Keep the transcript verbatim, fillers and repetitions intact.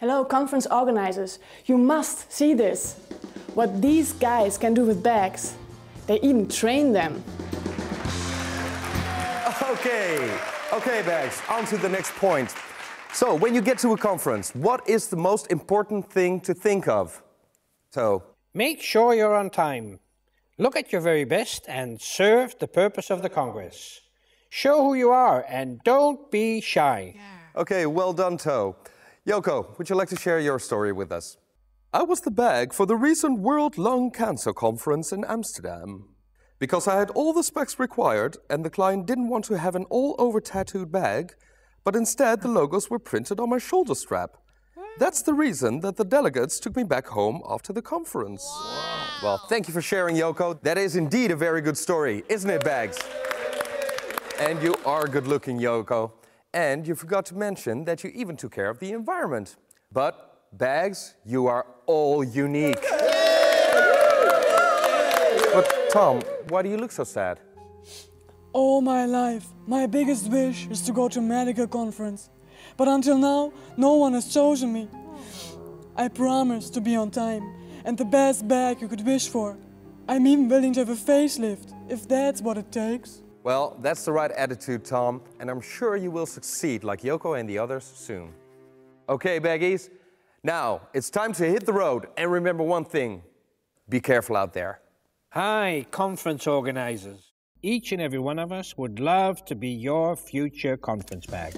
Hello, conference organizers, you must see this. What these guys can do with bags. They even train them. Okay, okay bags, on to the next point. So, when you get to a conference, what is the most important thing to think of? So, make sure you're on time. Look at your very best and serve the purpose of the Congress. Show who you are and don't be shy. Yeah. Okay, well done, Toe. Yoko, would you like to share your story with us? I was the bag for the recent World Lung Cancer Conference in Amsterdam. Because I had all the specs required and the client didn't want to have an all-over tattooed bag, but instead the logos were printed on my shoulder strap. That's the reason that the delegates took me back home after the conference. Wow. Well, thank you for sharing, Yoko. That is indeed a very good story, isn't it, Bags? And you are good-looking, Yoko. And you forgot to mention that you even took care of the environment. But, Bags, you are all unique. But, Tom, why do you look so sad? All my life, my biggest wish is to go to a medical conference. But until now, no one has chosen me. I promise to be on time and the best bag you could wish for. I'm even willing to have a facelift, if that's what it takes. Well, that's the right attitude, Tom, and I'm sure you will succeed like Yoko and the others soon. Okay, baggies, now it's time to hit the road and remember one thing, be careful out there. Hi, conference organizers. Each and every one of us would love to be your future conference bag.